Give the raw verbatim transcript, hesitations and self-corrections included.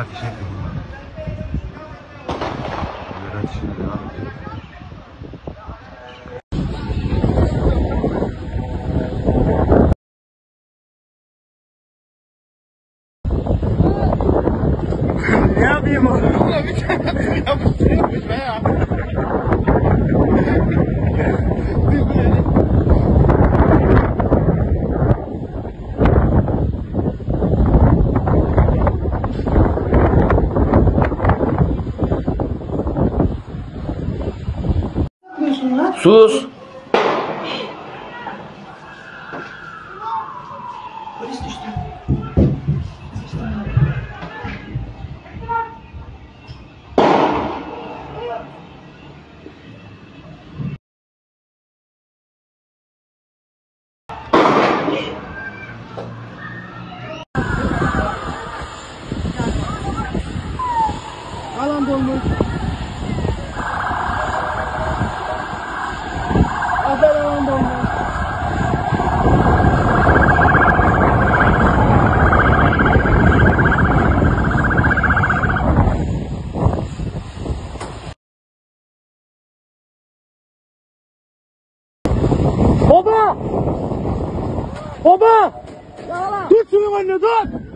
ateş ediyor. Böyle ateşine devam ediyor. Ne yapayım o? Bir tane yapıştırıyormuş be ya. Sus. Polis düştü. Alan dolmuş. Baba! Baba! Tut şunun önüne, tut!